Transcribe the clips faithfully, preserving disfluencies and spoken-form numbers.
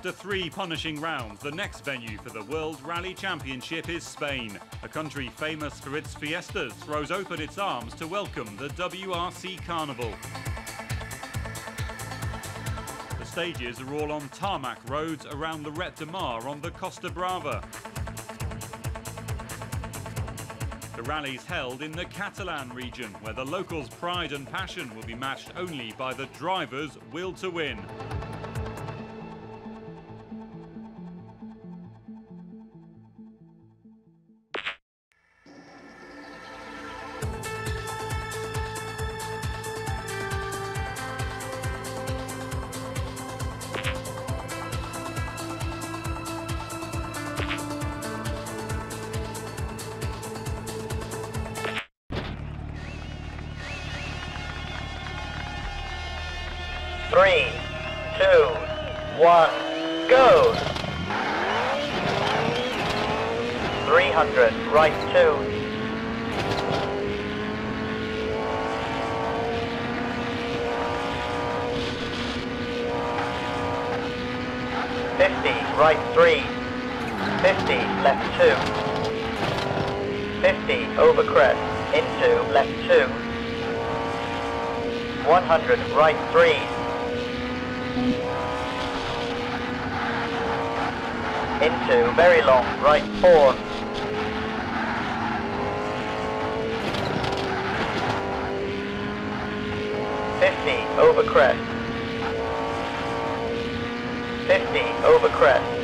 After three punishing rounds, the next venue for the World Rally Championship is Spain. A country famous for its fiestas throws open its arms to welcome the W R C Carnival. The stages are all on tarmac roads around the Reus de Mar on the Costa Brava. The rally's held in the Catalan region, where the locals' pride and passion will be matched only by the drivers' will to win. Three, two, one, go! three hundred, right two. fifty, right three. fifty, left two. fifty, over crest, into, left two. one hundred, right three. Into, very long, right four. fifty, over crest. fifty, over crest.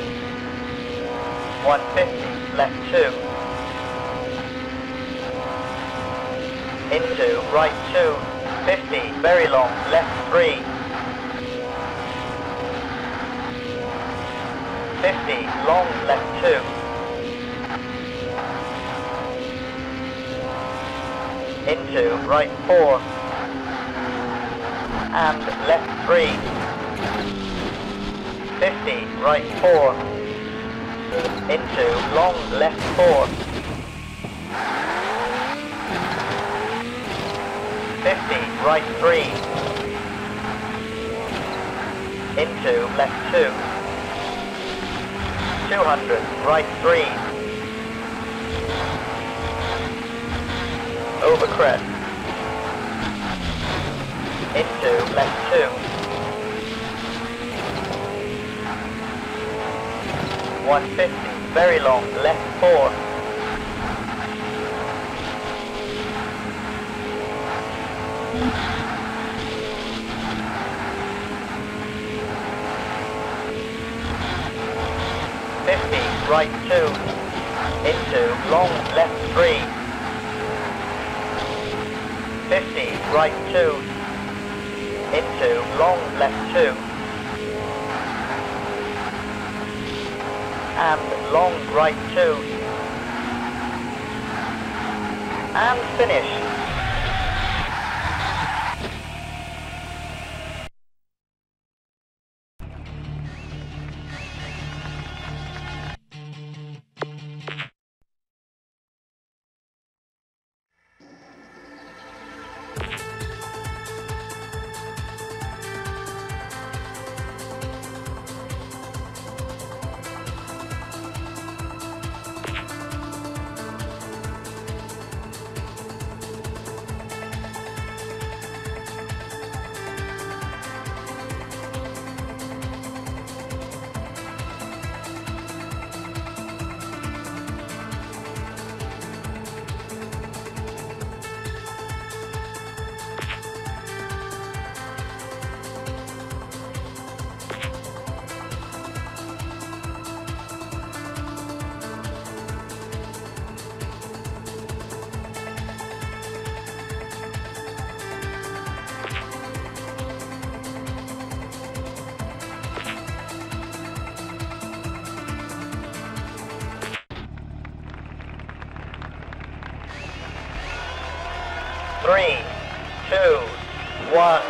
one fifty, left two. Into, right two. fifty, very long, left three. fifty, long, left two. Into, right four. And left three. fifty, right four. Into, long, left four. fifty, right three. Into, left two. two hundred, right three. Over crest. Into, left two. one fifty, very long, left four. fifty, right two, into, long, left three. fifty, right two, into, long, left two. And long, right two. And finish. Three, two, one,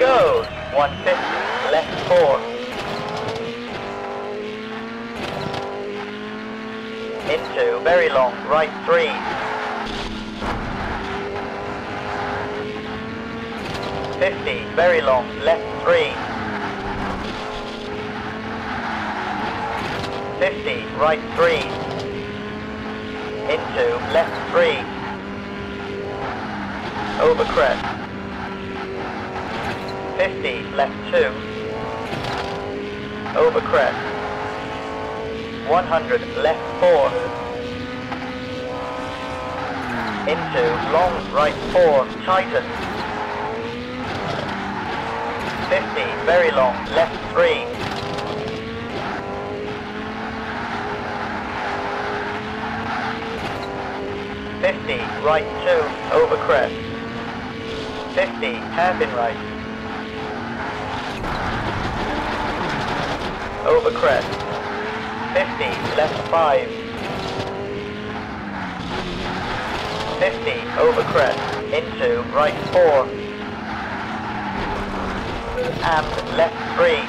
go! one fifty, left four. Into, very long, right three. fifty, very long, left three. fifty, right three, into left three, over crest, fifty, left two, over crest, one hundred, left four, into long right four, tighten, fifty, very long, left three, fifty, right two, over crest, fifty, half in right, over crest, fifty, left five, fifty, over crest, into right four, and left three,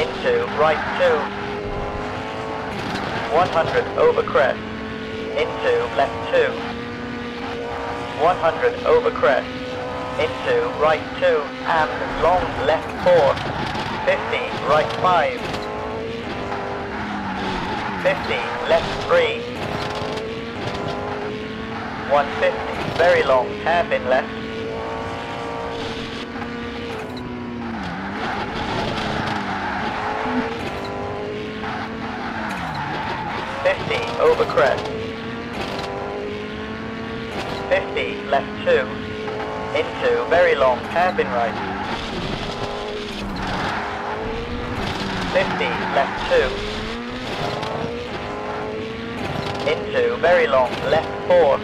into right two, one hundred, over crest, into left two, one hundred, over crest, into right two, and long left four, fifty, right five, fifty, left three, one fifty, very long, half in left, fifty, over crest, fifty, left two, into very long, half in right, fifty, left two, into very long, left four,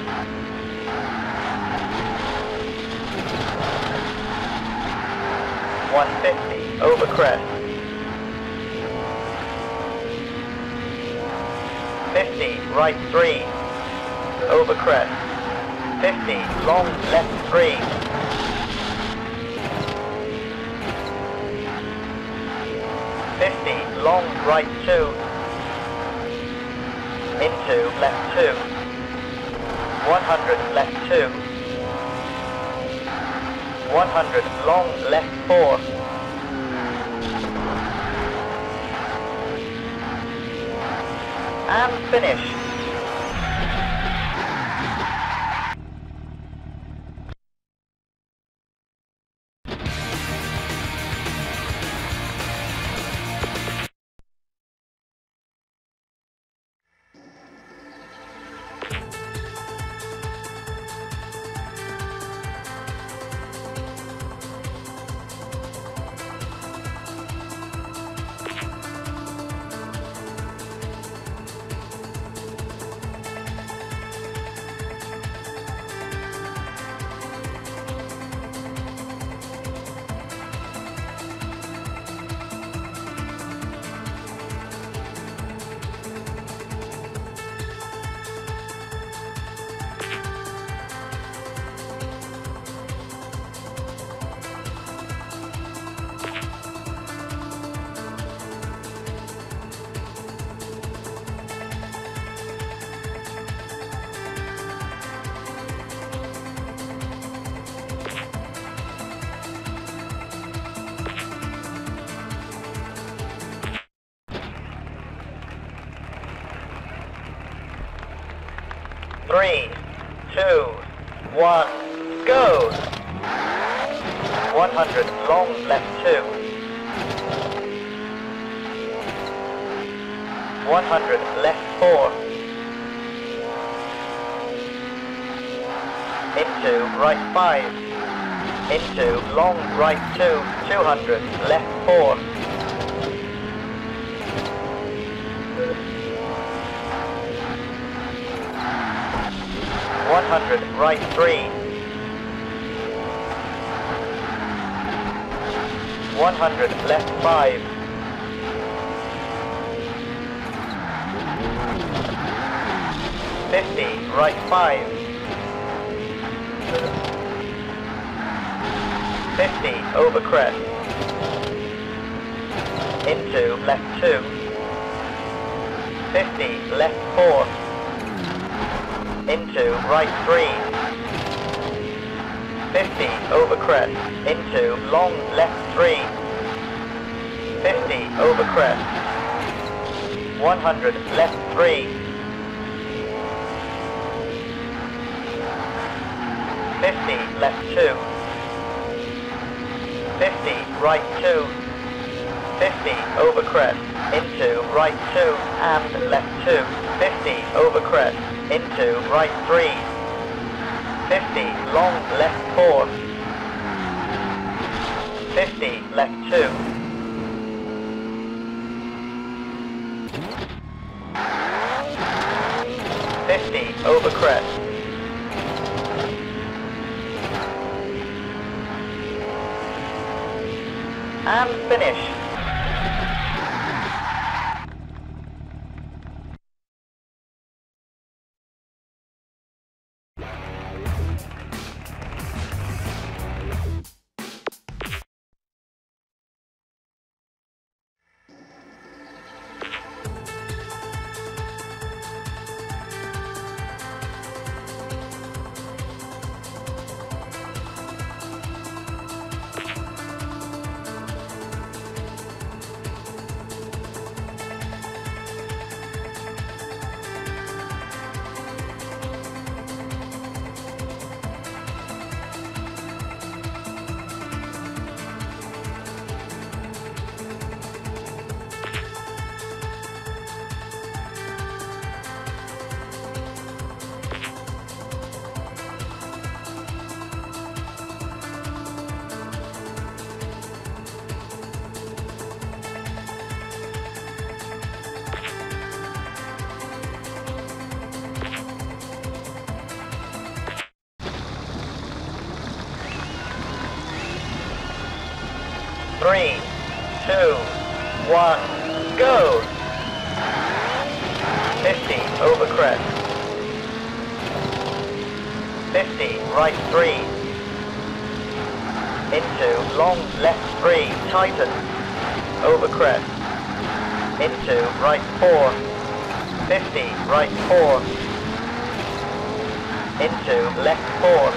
one fifty, over crest, fifty, right three, over crest, fifty, long left three, fifty, long right two, into left two, one hundred, left two, one hundred, long left four, and finish. Three, two, one, go! one hundred, long left two, one hundred, left four, into right five, into long right two, two hundred, left four, one hundred, right three, one hundred, left five, fifty, right five, fifty, over crest, into left two, fifty, left four, into right three, fifty, over crest, into long left three, fifty, over crest, one hundred, left three. fifty, left two. fifty, right two. fifty, over crest, into, right two, and left two. fifty, over crest, into, right three. fifty, long, left four. fifty, left two. fifty, over crest. And finish. Three, two, one, go! fifty, over crest. fifty, right three. Into, long, left three, tighten. Over crest. Into, right four. fifty, right four. Into, left four.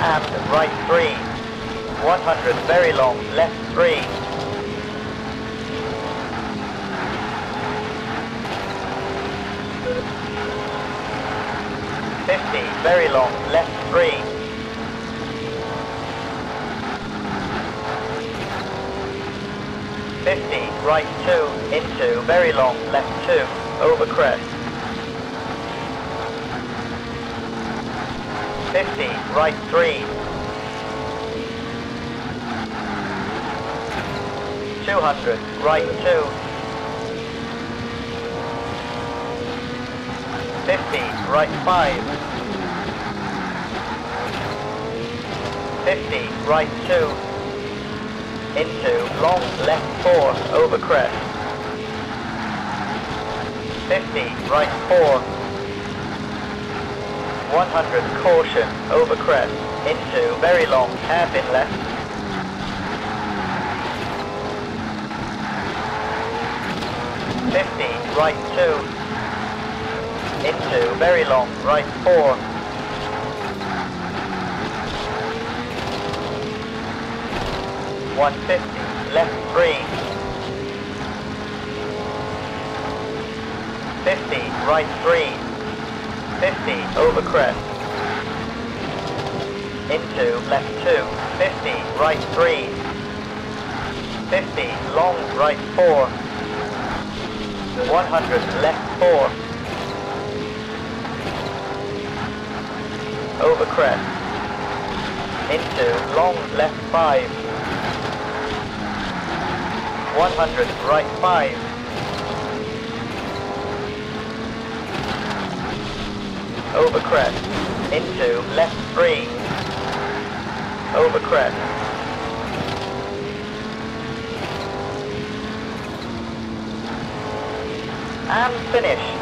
And right three. one hundred, very long, left three. fifty, very long, left three. fifty, right two, into, very long, left two, over crest. fifty, right three. two hundred, right two. fifty, right five. fifty, right two. Into, long, left four, over crest. fifty, right four. one hundred, caution, over crest. Into, very long, hairpin left. fifty, right two. Into, very long, right four. one fifty, left three. fifty, right three. fifty, over crest. Into, left two. fifty, right three. fifty, long, right four. one hundred, left four. Over crest. Into, long, left five. one hundred, right five. Over crest. Into, left three. Over crest. And finish.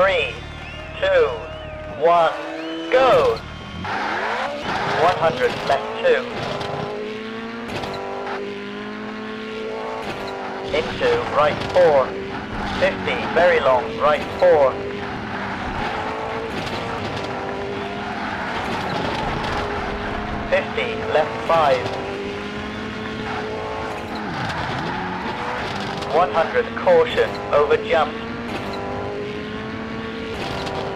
three, two, one, go! one hundred, left two. Into, right four. fifty, very long, right four. fifty, left five. one hundred, caution, over jump.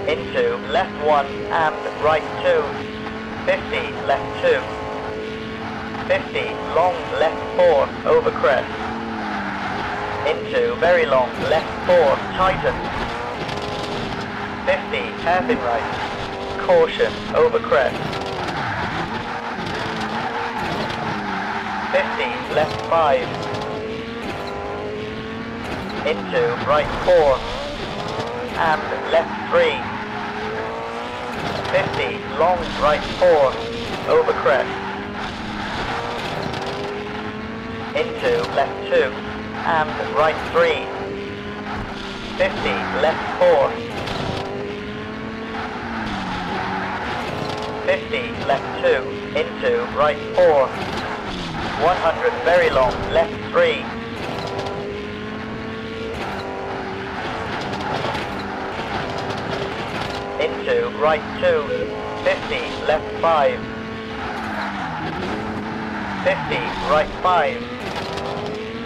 Into, left one and right two. fifty, left two. fifty, long, left four, over crest. Into, very long, left four, tighten. fifty, hairpin right, caution, over crest. fifty, left five. Into, right four, and left three, fifty, long, right four, over crest, into, left two, and right three, fifty, left four, fifty, left two, into, right four, one hundred, very long, left three, into, right two, fifty, left five, fifty, right five,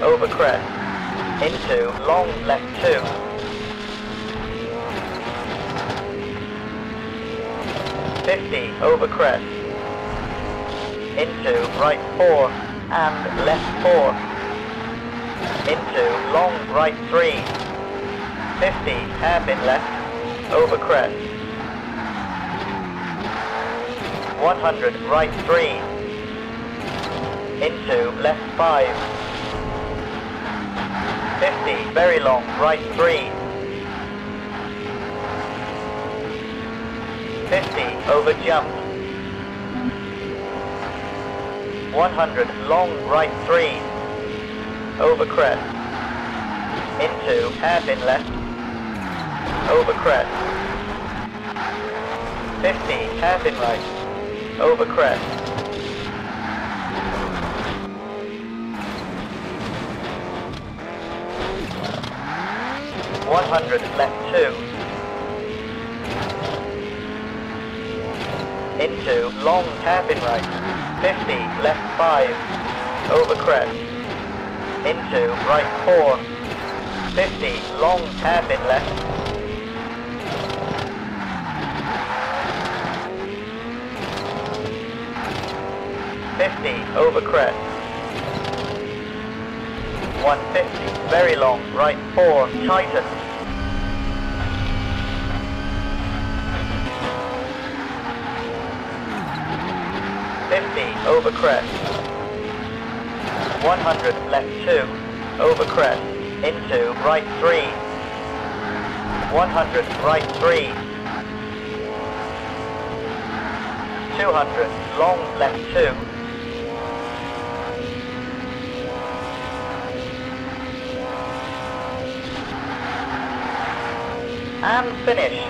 over crest, into, long, left two, fifty, over crest, into, right four, and left four, into, long, right three, fifty, hairpin left, over crest, one hundred, right three, into, left five, fifty, very long, right three, fifty, over jump, one hundred, long, right three, over crest, into, hairpin left, over crest, fifty, hairpin right, over crest, one hundred, left two, into, long, hairpin right, fifty, left five, over crest, into, right four, fifty, long, hairpin left, fifty, over crest, one fifty, very long, right four, tighten, fifty, over crest, one hundred, left two, over crest, into, right three, one hundred, right three, two hundred, long, left two, and finish.